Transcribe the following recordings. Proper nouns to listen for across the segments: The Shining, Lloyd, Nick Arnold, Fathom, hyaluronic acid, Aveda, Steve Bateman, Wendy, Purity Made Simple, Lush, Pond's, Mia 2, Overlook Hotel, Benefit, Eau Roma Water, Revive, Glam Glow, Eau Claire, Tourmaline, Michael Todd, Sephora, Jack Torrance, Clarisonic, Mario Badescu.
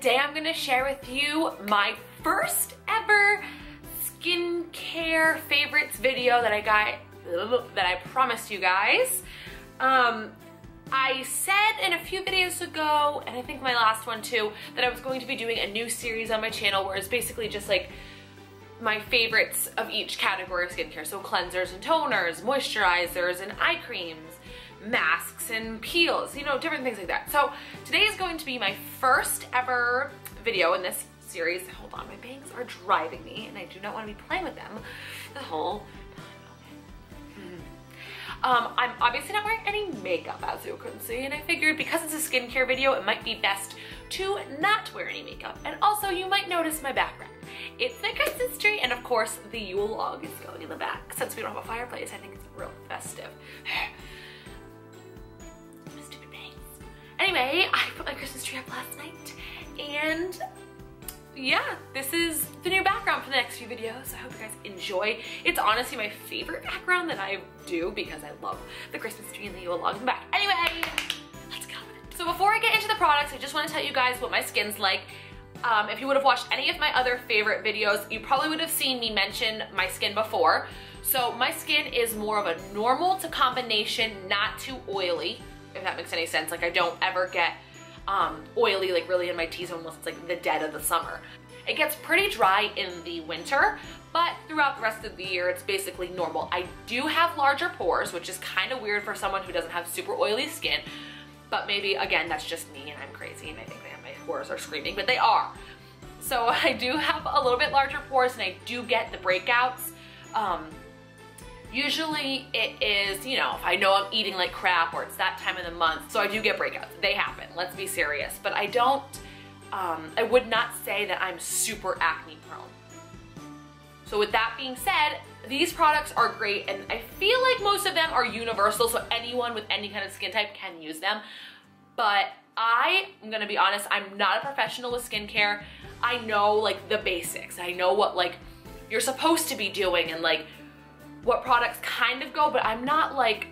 today I'm gonna share with you my first ever skincare favorites video that I got, that I promised you guys. I said in a few videos ago, and I think my last one too, that I was going to be doing a new series on my channel where it's basically just like my favorites of each category of skincare. So cleansers and toners, moisturizers and eye creams, masks and peels, you know, different things like that. So today is going to be my first ever video in this series. Hold on, my bangs are driving me and I do not want to be playing with them the whole time. Okay. I'm obviously not wearing any makeup, as you can see, and I figured because it's a skincare video, it might be best to not wear any makeup. And also, you might notice my background. It's the Christmas tree, and of course, the Yule log is going in the back. Since we don't have a fireplace, I think it's real festive. Stupid bangs. Anyway, I put my Christmas tree up last night, and yeah, this is the new background for the next few videos. I hope you guys enjoy. It's honestly my favorite background that I do because I love the Christmas tree and the Yule log in the back. Anyway, let's go. So before I get into the products, I just want to tell you guys what my skin's like. If you would have watched any of my other favorite videos, you probably would have seen me mention my skin before. So my skin is more of a normal to combination, not too oily, if that makes any sense. Like I don't ever get oily, like really in my T-zone unless it's like the dead of the summer. It gets pretty dry in the winter, but throughout the rest of the year, it's basically normal. I do have larger pores, which is kind of weird for someone who doesn't have super oily skin, but maybe, again, that's just me and I'm crazy and I think that my pores are screaming, but they are. So I do have a little bit larger pores and I do get the breakouts. Usually it is, you know, if I know I'm eating like crap or it's that time of the month, so I do get breakouts. They happen, let's be serious. But I don't, I would not say that I'm super acne prone. So with that being said, these products are great and I feel like most of them are universal, so anyone with any kind of skin type can use them. But I am gonna be honest, I'm not a professional with skincare. I know like the basics. I know what like you're supposed to be doing and like what products kind of go, but I'm not like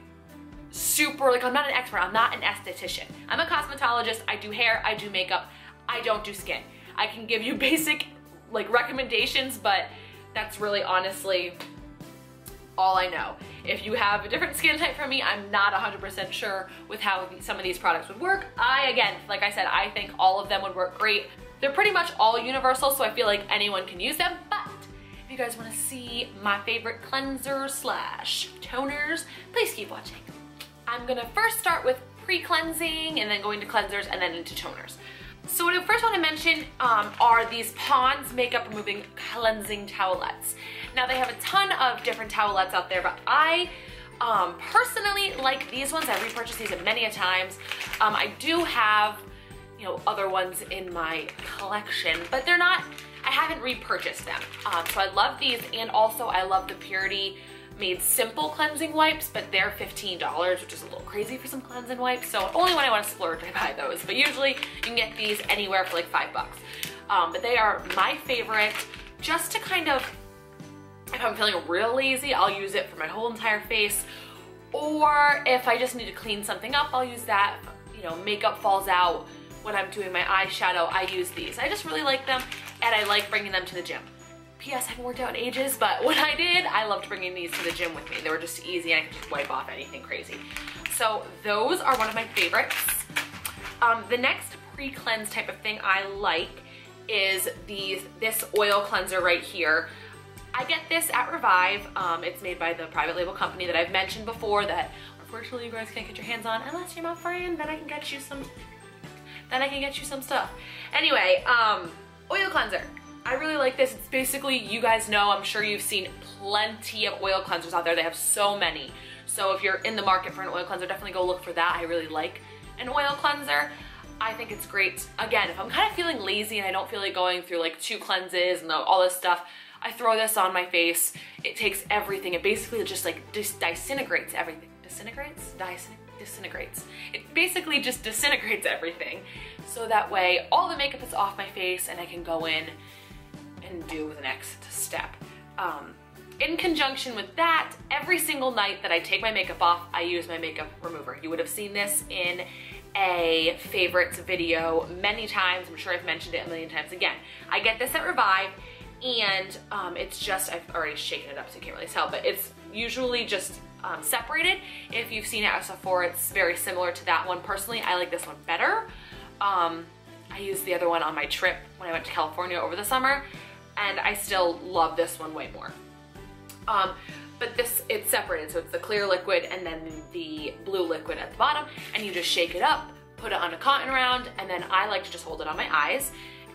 super, like I'm not an expert, I'm not an esthetician. I'm a cosmetologist, I do hair, I do makeup, I don't do skin. I can give you basic like recommendations, but that's really honestly all I know. If you have a different skin type from me, I'm not 100% sure with how some of these products would work. I, again, like I said, I think all of them would work great. They're pretty much all universal, so I feel like anyone can use them, but you guys want to see my favorite cleansers slash toners, please keep watching. I'm gonna first start with pre-cleansing and then going to cleansers and then into toners. So what I first want to mention are these Pond's makeup removing cleansing towelettes. Now they have a ton of different towelettes out there, but I personally like these ones. I've repurchased these many a times. I do have, you know, other ones in my collection, but they're not, I haven't repurchased them. So I love these, and also I love the Purity Made Simple cleansing wipes, but they're $15, which is a little crazy for some cleansing wipes. So only when I want to splurge, I buy those. But usually you can get these anywhere for like $5. But they are my favorite, just to kind of, if I'm feeling real lazy, I'll use it for my whole entire face. Or if I just need to clean something up, I'll use that. You know, makeup falls out when I'm doing my eyeshadow, I use these. I just really like them. And I like bringing them to the gym. P.S. I haven't worked out in ages, but when I did, I loved bringing these to the gym with me. They were just easy and I could just wipe off anything crazy. So those are one of my favorites. The next pre-cleanse type of thing I like is this oil cleanser right here. I get this at Revive. It's made by the private label company that I've mentioned before that unfortunately you guys can't get your hands on unless you're my friend. Then I can get you some, stuff. Anyway, oil cleanser. I really like this. It's basically, you guys know, I'm sure you've seen plenty of oil cleansers out there. They have so many. So if you're in the market for an oil cleanser, definitely go look for that. I really like an oil cleanser. I think it's great. Again, if I'm kind of feeling lazy and I don't feel like going through like 2 cleanses and all this stuff, I throw this on my face. It takes everything. It basically just like disintegrates everything. Disintegrates. It basically just disintegrates everything. So that way all the makeup is off my face and I can go in and do the next step. In conjunction with that, every single night that I take my makeup off, I use my makeup remover. You would have seen this in a favorites video many times. I'm sure I've mentioned it a million times again. I get this at Revive, and it's just, I've already shaken it up so you can't really tell, but it's usually just separated. If you've seen it at Sephora, it's very similar to that one. Personally, I like this one better. I used the other one on my trip when I went to California over the summer, and I still love this one way more. But this, it's separated, so it's the clear liquid and then the blue liquid at the bottom, and you just shake it up, put it on a cotton round, and then I like to just hold it on my eyes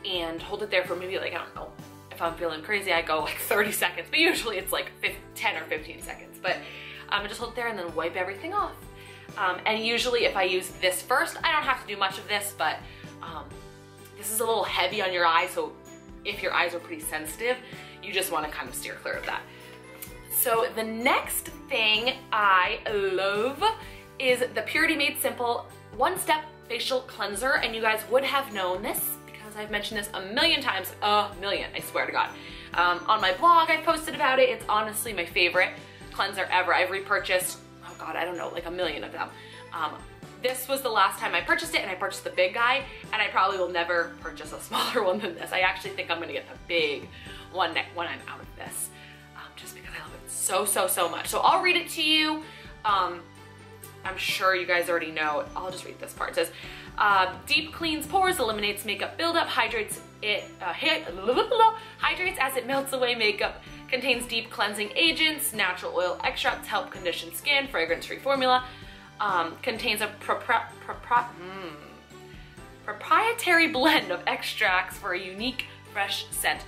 and hold it there for maybe, like, I don't know, if I'm feeling crazy I go like 30 seconds, but usually it's like 10 or 15 seconds, but I just hold it there and then wipe everything off. And usually if I use this first, I don't have to do much of this, but this is a little heavy on your eyes, so if your eyes are pretty sensitive, you just want to kind of steer clear of that. So the next thing I love is the Purity Made Simple One-Step Facial Cleanser, and you guys would have known this because I've mentioned this a million times, I swear to God. On my blog I posted about it. It's honestly my favorite cleanser ever. I've repurchased, oh God, I don't know, like a million of them. This was the last time I purchased it, and I purchased the big guy, and I probably will never purchase a smaller one than this. I actually think I'm gonna get the big one when I'm out of this. Just because I love it so, so, so much. So I'll read it to you. I'm sure you guys already know. I'll just read this part. It says, deep cleans pores, eliminates makeup buildup, hydrates it, hydrates as it melts away makeup, contains deep cleansing agents, natural oil extracts, help condition skin, fragrance-free formula, contains a proprietary blend of extracts for a unique, fresh scent,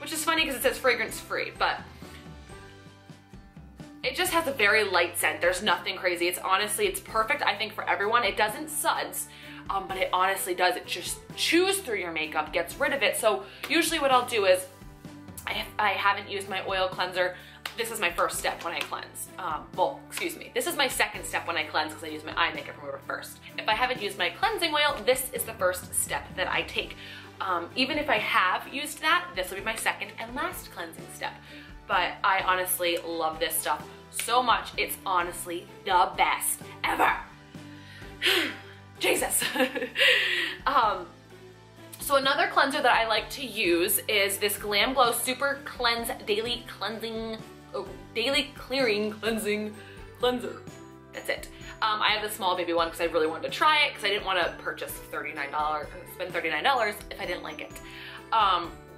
which is funny because it says fragrance-free, but it just has a very light scent. There's nothing crazy. It's honestly, it's perfect, I think, for everyone. It doesn't suds, but it honestly does. It just chews through your makeup, gets rid of it. So usually what I'll do is, I haven't used my oil cleanser. This is my first step when I cleanse. Well, excuse me. This is my second step when I cleanse because I use my eye makeup remover first. If I haven't used my cleansing oil, this is the first step that I take. Even if I have used that, this will be my second and last cleansing step. But I honestly love this stuff so much. It's honestly the best ever. Jesus. So another cleanser that I like to use is this Glam Glow Super Cleanse Daily Cleansing, Daily Cleansing Cleanser. That's it. I have the small baby one because I really wanted to try it because I didn't want to purchase $39 if I didn't like it.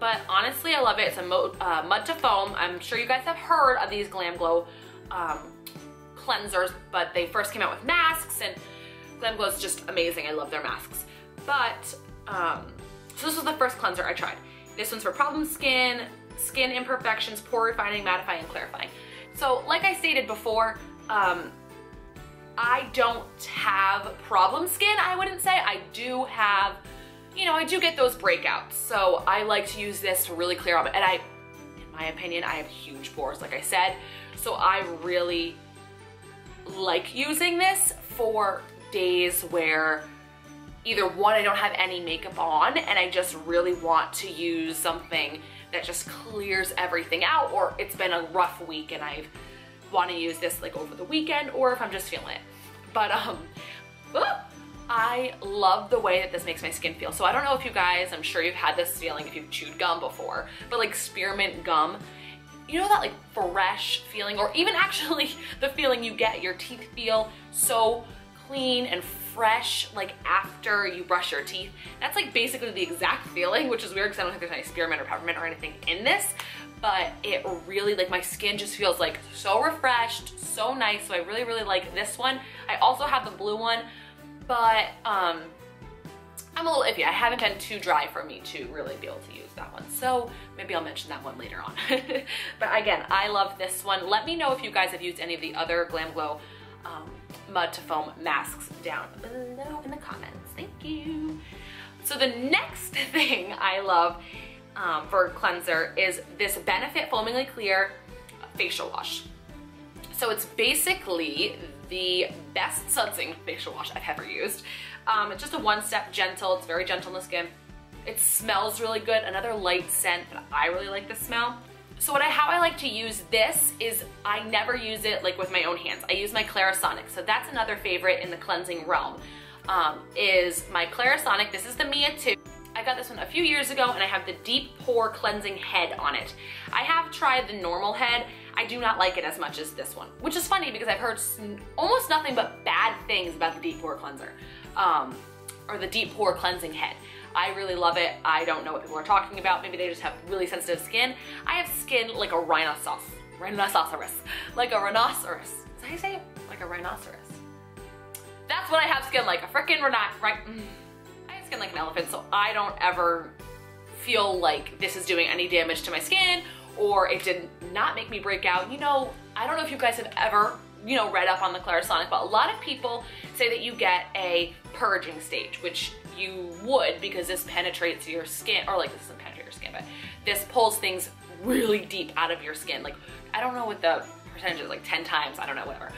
But honestly, I love it. It's a mud to foam. I'm sure you guys have heard of these Glam Glow cleansers, but they first came out with masks, and Glam Glow is just amazing. I love their masks. But, so this was the first cleanser I tried. This one's for problem skin, skin imperfections, pore refining, mattifying, and clarifying. So like I stated before, I don't have problem skin, I wouldn't say. I do have, you know, I do get those breakouts, so I like to use this to really clear up. And I, in my opinion, I have huge pores, like I said, so I really like using this for days where either one, I don't have any makeup on and I just really want to use something that just clears everything out, or it's been a rough week and I want to use this like over the weekend, or if I'm just feeling it. But I love the way that this makes my skin feel. So I don't know if you guys, I'm sure you've had this feeling if you've chewed gum before, but like spearmint gum, you know, that like fresh feeling, or even actually the feeling you get, your teeth feel so clean and fresh like after you brush your teeth. That's like basically the exact feeling, which is weird because I don't think there's any spearmint or peppermint or anything in this, but it really, like, my skin just feels like so refreshed, so nice. So I really, really like this one. I also have the blue one, but I'm a little iffy. I haven't been too dry for me to really be able to use that one. So maybe I'll mention that one later on. But again, I love this one. Let me know if you guys have used any of the other Glam Glow mud to foam masks down below in the comments. Thank you. So the next thing I love for cleanser is this Benefit Foamingly Clear Facial Wash. So it's basically the best sudsing facial wash I've ever used. It's just a one-step gentle. It's very gentle on the skin. It smells really good. Another light scent, but I really like the smell. So how I like to use this is I never use it like with my own hands. I use my Clarisonic. So that's another favorite in the cleansing realm is my Clarisonic. This is the Mia 2. I got this one a few years ago and I have the deep pore cleansing head on it. I have tried the normal head. I do not like it as much as this one, which is funny because I've heard almost nothing but bad things about the deep pore cleanser or the deep pore cleansing head. I really love it. I don't know what people are talking about. Maybe they just have really sensitive skin. I have skin like a rhinoceros. Rhinoceros. Like a rhinoceros. Is that how you say it? Like a rhinoceros. That's what I have skin like. A frickin' rhinoceros. Right? I have skin like an elephant, so I don't ever feel like this is doing any damage to my skin or it did not make me break out. You know, I don't know if you guys have ever, you know, read up on the Clarisonic, but a lot of people say that you get a purging stage, which you would because this penetrates your skin, or like this doesn't penetrate your skin, but this pulls things really deep out of your skin. Like, I don't know what the percentage is, like 10 times, I don't know, whatever.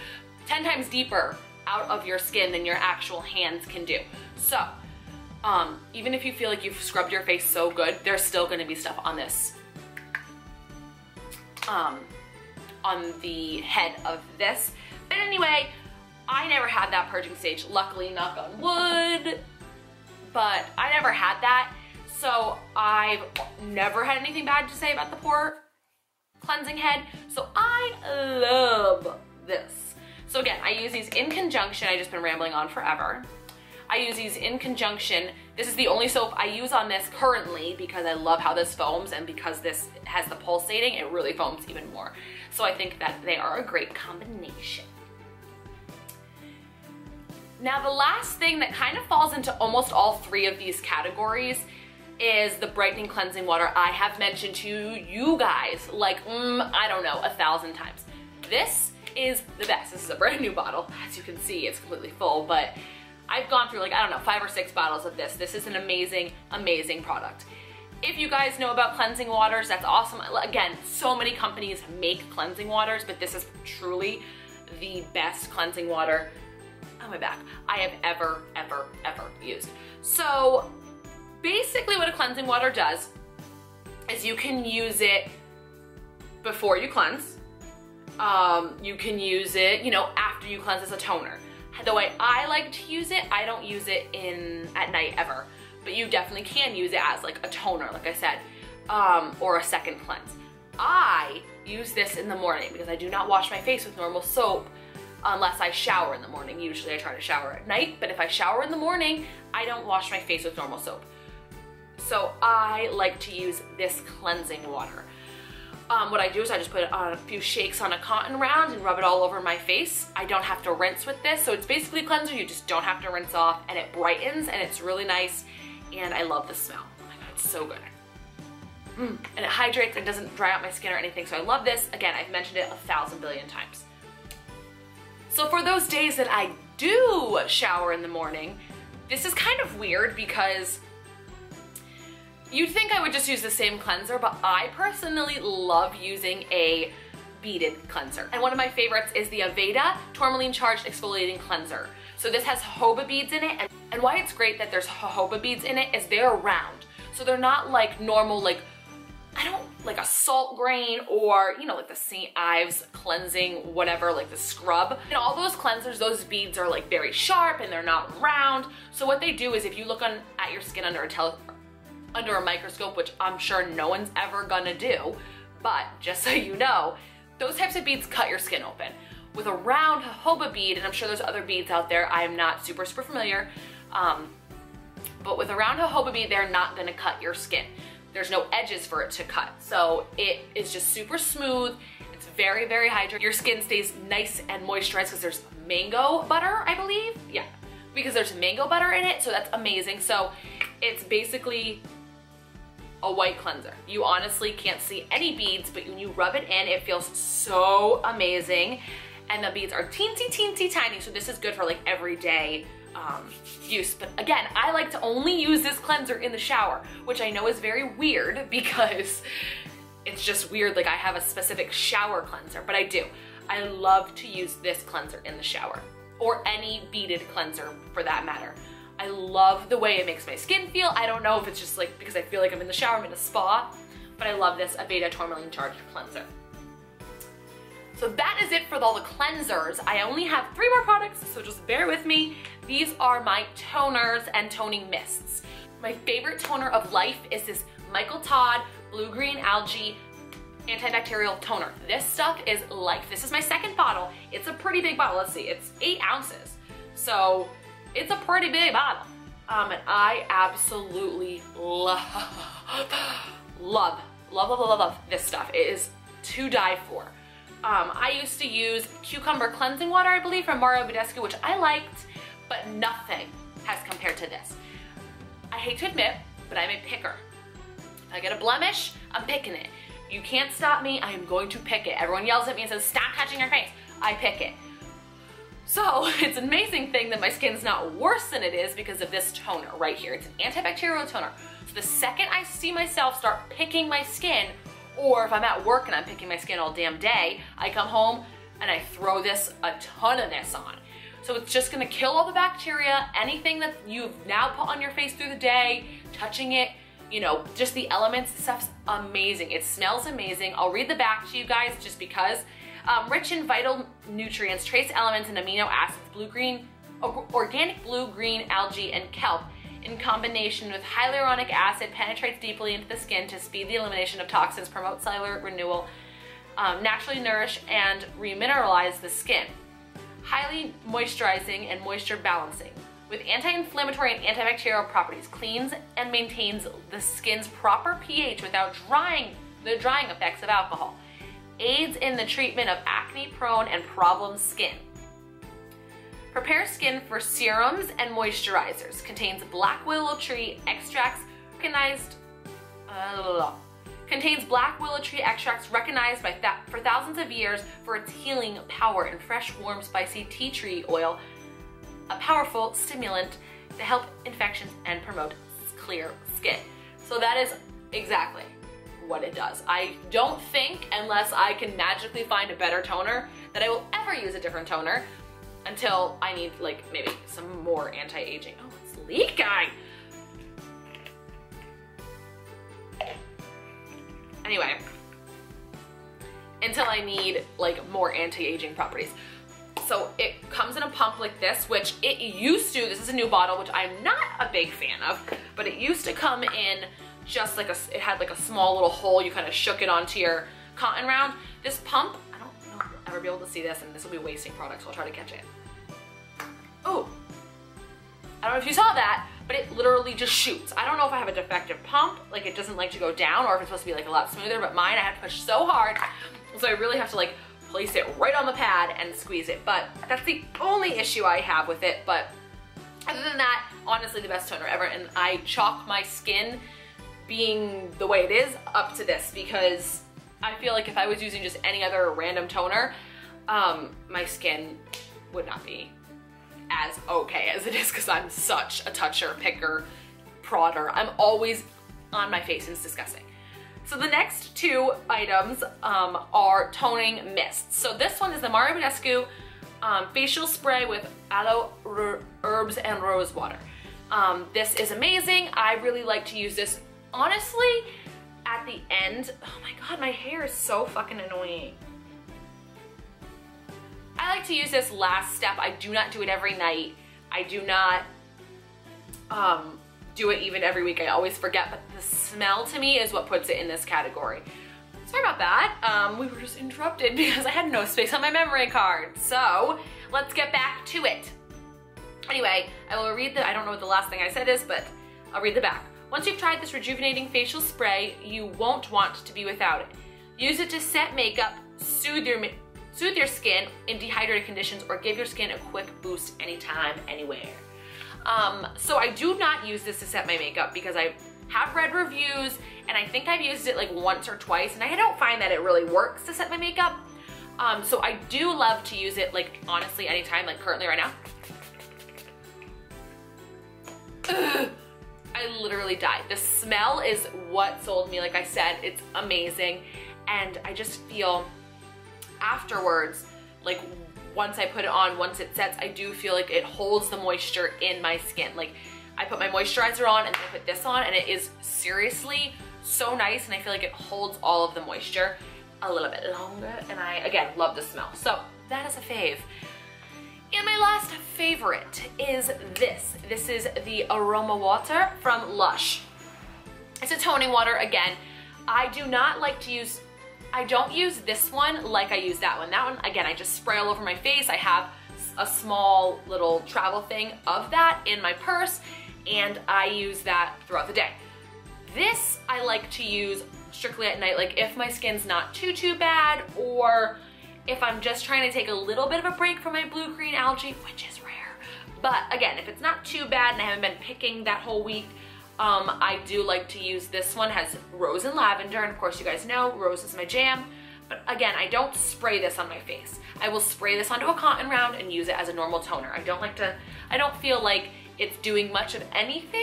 10 times deeper out of your skin than your actual hands can do. So, even if you feel like you've scrubbed your face so good, there's still gonna be stuff on this, on the head of this. But anyway, I never had that purging stage, luckily, knock on wood, but I never had that. So I've never had anything bad to say about the pore cleansing head. So I love this. So again, I use these in conjunction. I've just been rambling on forever. I use these in conjunction. This is the only soap I use on this currently because I love how this foams, and because this has the pulsating, it really foams even more. So I think that they are a great combination. Now the last thing that kind of falls into almost all three of these categories is the brightening cleansing water I have mentioned to you guys like, I don't know, 1,000 times. This is the best. This is a brand new bottle. As you can see, it's completely full, but I've gone through like, I don't know, 5 or 6 bottles of this. This is an amazing, amazing product. If you guys know about cleansing waters, that's awesome. Again, so many companies make cleansing waters, but this is truly the best cleansing water on my back I have ever, ever, ever used. So basically what a cleansing water does is you can use it before you cleanse. You can use it, you know, after you cleanse as a toner. The way I like to use it, I don't use it at night ever, but you definitely can use it as like a toner, like I said, or a second cleanse. I use this in the morning because I do not wash my face with normal soap unless I shower in the morning. Usually I try to shower at night, but if I shower in the morning, I don't wash my face with normal soap. So I like to use this cleansing water. What I do is I just put on a few shakes on a cotton round and rub it all over my face. I don't have to rinse with this, so it's basically a cleanser. You just don't have to rinse off, and it brightens, and it's really nice, and I love the smell. Oh my God, it's so good. And it hydrates and doesn't dry out my skin or anything, so I love this. Again, I've mentioned it 1,000 billion times. So for those days that I do shower in the morning, this is kind of weird because you'd think I would just use the same cleanser, but I personally love using a beaded cleanser. And one of my favorites is the Aveda Tourmaline Charged Exfoliating Cleanser. So this has jojoba beads in it, and why it's great that there's jojoba beads in it is they're round. So they're not like normal, like, I don't, like a salt grain or, you know, like the St. Ives cleansing, whatever, like the scrub. And all those cleansers, those beads are like very sharp and they're not round. So what they do is if you look at your skin under a microscope, which I'm sure no one's ever gonna do, but just so you know, those types of beads cut your skin open. With a round jojoba bead, and I'm sure there's other beads out there, I am not super, super familiar, but with a round jojoba bead, they're not gonna cut your skin. There's no edges for it to cut. So it is just super smooth. It's very, very hydrating. Your skin stays nice and moisturized because there's mango butter, I believe. Yeah, because there's mango butter in it, so that's amazing. So it's basically a white cleanser. You honestly can't see any beads, but when you rub it in, it feels so amazing. And the beads are teensy, teensy, tiny. So this is good for like everyday use. But again, I like to only use this cleanser in the shower, which I know is very weird because it's just weird. Like I have a specific shower cleanser, but I do. I love to use this cleanser in the shower, or any beaded cleanser for that matter. I love the way it makes my skin feel. I don't know if it's just like because I feel like I'm in the shower, I'm in a spa, but I love this Aveda Tourmaline Charged Cleanser. So that is it for all the cleansers. I only have 3 more products, so just bear with me. These are my toners and toning mists. My favorite toner of life is this Michael Todd Blue Green Algae Antibacterial Toner. This stuff is life. This is my 2nd bottle. It's a pretty big bottle. Let's see, it's 8 ounces. So it's a pretty big bottle. And I absolutely love this stuff. It is to die for. I used to use cucumber cleansing water, I believe, from Mario Badescu, which I liked, but nothing has compared to this. I hate to admit, but I'm a picker. If I get a blemish, I'm picking it. You can't stop me, I am going to pick it. Everyone yells at me and says, stop touching your face. I pick it. So it's an amazing thing that my skin's not worse than it is because of this toner right here. It's an antibacterial toner. So the second I see myself start picking my skin, or if I'm at work and I'm picking my skin all damn day, I come home and I throw a ton of this on. So it's just gonna kill all the bacteria, anything that you've now put on your face through the day, touching it, you know, just the elements, stuff's amazing. It smells amazing. I'll read the back to you guys just because. Rich in vital nutrients, trace elements, and amino acids, organic blue-green algae and kelp in combination with hyaluronic acid penetrates deeply into the skin to speed the elimination of toxins, promote cellular renewal, naturally nourish and remineralize the skin. Highly moisturizing and moisture balancing. With anti-inflammatory and antibacterial properties, cleans and maintains the skin's proper pH without the drying effects of alcohol. Aids in the treatment of acne-prone and problem skin. Prepares skin for serums and moisturizers. Contains black willow tree extracts recognized for thousands of years for its healing power, and fresh, warm, spicy tea tree oil, a powerful stimulant to help infections and promote clear skin. So that is exactly what it does. I don't think, unless I can magically find a better toner, that I will ever use a different toner until I need, like, maybe some more anti-aging. Oh, it's leaking! Anyway, until I need, like, more anti-aging properties. So it comes in a pump like this, which it used to, this is a new bottle, which I'm not a big fan of, but it used to come in just like it had like a small little hole, you kind of shook it onto your cotton round. This pump, I don't know if you'll ever be able to see this, and this will be wasting product, so I'll try to catch it. Oh, I don't know if you saw that, but it literally just shoots. I don't know if I have a defective pump, like it doesn't like to go down, or if it's supposed to be like a lot smoother, but mine I had to push so hard, so I really have to like place it right on the pad and squeeze it, but that's the only issue I have with it. But other than that, honestly the best toner ever, and I chalk my skin being the way it is up to this, because I feel like if I was using just any other random toner, my skin would not be as okay as it is, because I'm such a toucher, picker, prodder. I'm always on my face and it's disgusting. So the next 2 items are toning mists. So this one is the Mario Badescu facial spray with aloe herbs and rose water. This is amazing. I really like to use this, honestly, at the end. Oh my god, my hair is so fucking annoying. I like to use this last step. I do not do it every night. I do not do it even every week. I always forget, but the smell to me is what puts it in this category. Sorry about that. We were just interrupted because I had no space on my memory card. So let's get back to it. Anyway, I will read the, I don't know what the last thing I said is, but I'll read the back. Once you've tried this rejuvenating facial spray, you won't want to be without it. Use it to set makeup, soothe your skin in dehydrated conditions, or give your skin a quick boost anytime, anywhere. So I do not use this to set my makeup because I have read reviews and I think I've used it like once or twice and I don't find that it really works to set my makeup. So I do love to use it, like, honestly anytime, like currently right now. Ugh, I literally died. The smell is what sold me. Like I said, it's amazing, and I just feel afterwards, like, once I put it on, once it sets, I do feel like it holds the moisture in my skin. Like, I put my moisturizer on and I put this on, and it is seriously so nice, and I feel like it holds all of the moisture a little bit longer, and I, again, love the smell. So that is a fave. And my last favorite is this. This is the Eau Roma Water from Lush. It's a toning water again. I don't use this one like I use that one. That one, again, I just spray all over my face. I have a small little travel thing of that in my purse, and I use that throughout the day. This I like to use strictly at night, like if my skin's not too bad, or if I'm just trying to take a little bit of a break from my blue-green algae, which is rare. But again, if it's not too bad and I haven't been picking that whole week, I do like to use this one. It has rose and lavender, and of course you guys know, rose is my jam. But again, I don't spray this on my face. I will spray this onto a cotton round and use it as a normal toner. I don't feel like it's doing much of anything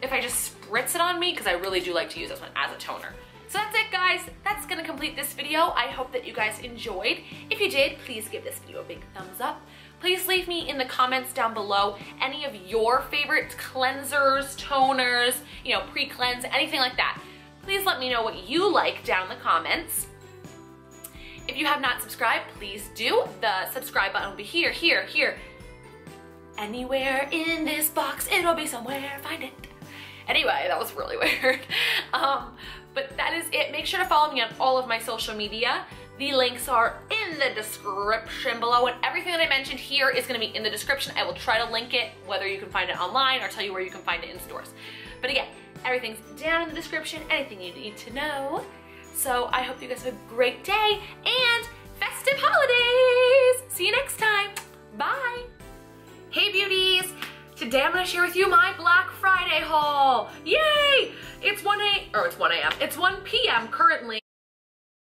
if I just spritz it on me, because I really do like to use this one as a toner. So that's it, guys. That's gonna complete this video. I hope that you guys enjoyed. If you did, please give this video a big thumbs up. Please leave me in the comments down below any of your favorite cleansers, toners, you know, pre-cleanse, anything like that. Please let me know what you like down in the comments. If you have not subscribed, please do. The subscribe button will be here, here, here. Anywhere in this box, it'll be somewhere. Find it. Anyway, that was really weird. But that is it. Make sure to follow me on all of my social media. The links are in the description below, and everything that I mentioned here is gonna be in the description. I will try to link it, whether you can find it online or tell you where you can find it in stores. But again, everything's down in the description, anything you need to know. So I hope you guys have a great day and festive holidays. See you next time. Bye. Hey beauties. Today I'm gonna share with you my Black Friday haul. Yay! It's 1 p.m. currently.